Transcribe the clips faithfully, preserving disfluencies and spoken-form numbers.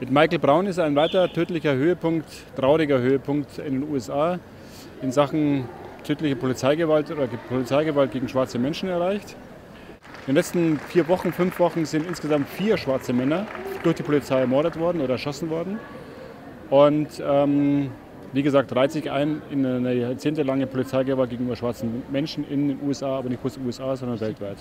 Mit Michael Brown ist ein weiter tödlicher Höhepunkt, trauriger Höhepunkt in den U S A in Sachen tödliche Polizeigewalt oder Polizeigewalt gegen schwarze Menschen erreicht. In den letzten vier Wochen, fünf Wochen sind insgesamt vier schwarze Männer durch die Polizei ermordet worden oder erschossen worden. Und ähm, wie gesagt, reiht sich ein in eine jahrzehntelange Polizeigewalt gegenüber schwarzen Menschen in den U S A, aber nicht bloß in den U S A, sondern weltweit.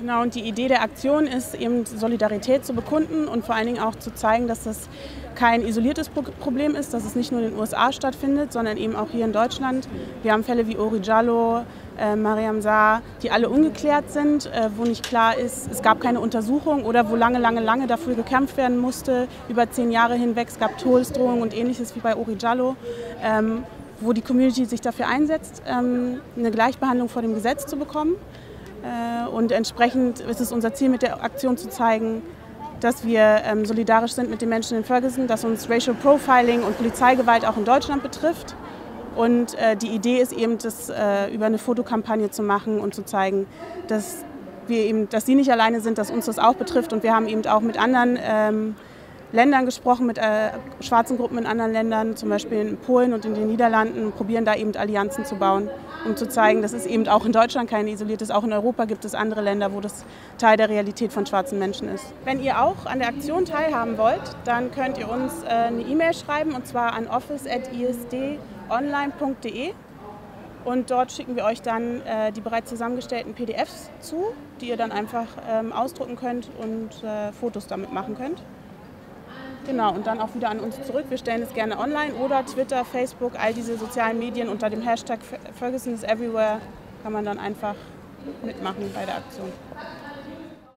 Genau, und die Idee der Aktion ist eben Solidarität zu bekunden und vor allen Dingen auch zu zeigen, dass das kein isoliertes Problem ist, dass es nicht nur in den U S A stattfindet, sondern eben auch hier in Deutschland. Wir haben Fälle wie Oury Jalloh, äh, Mariamsa, die alle ungeklärt sind, äh, wo nicht klar ist, es gab keine Untersuchung oder wo lange, lange, lange dafür gekämpft werden musste, über zehn Jahre hinweg. Es gab Todesdrohungen und Ähnliches wie bei Oury Jalloh. Ähm, wo die Community sich dafür einsetzt, ähm, eine Gleichbehandlung vor dem Gesetz zu bekommen. Und entsprechend ist es unser Ziel, mit der Aktion zu zeigen, dass wir solidarisch sind mit den Menschen in Ferguson, dass uns Racial Profiling und Polizeigewalt auch in Deutschland betrifft. Und die Idee ist eben, das über eine Fotokampagne zu machen und zu zeigen, dass wir eben, dass sie nicht alleine sind, dass uns das auch betrifft. Und wir haben eben auch mit anderen Ländern gesprochen, mit schwarzen Gruppen in anderen Ländern, zum Beispiel in Polen und in den Niederlanden, probieren da eben Allianzen zu bauen, um zu zeigen, dass es eben auch in Deutschland kein isoliertes, auch in Europa gibt es andere Länder, wo das Teil der Realität von schwarzen Menschen ist. Wenn ihr auch an der Aktion teilhaben wollt, dann könnt ihr uns äh, eine E-Mail schreiben, und zwar an office at i s d online punkt de, und dort schicken wir euch dann äh, die bereits zusammengestellten P D Fs zu, die ihr dann einfach ähm, ausdrucken könnt und äh, Fotos damit machen könnt. Genau, und dann auch wieder an uns zurück. Wir stellen es gerne online oder Twitter, Facebook, all diese sozialen Medien unter dem Hashtag Ferguson is Everywhere kann man dann einfach mitmachen bei der Aktion.